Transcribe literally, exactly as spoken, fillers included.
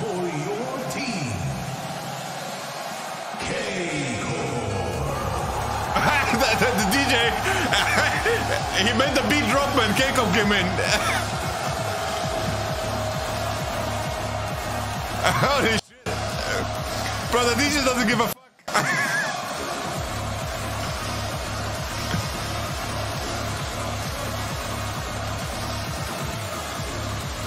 for your team, KEYCOOR. The D J, he made the beat drop and KEYCOOR came in. Holy shit. Bro, the D J doesn't give a fuck.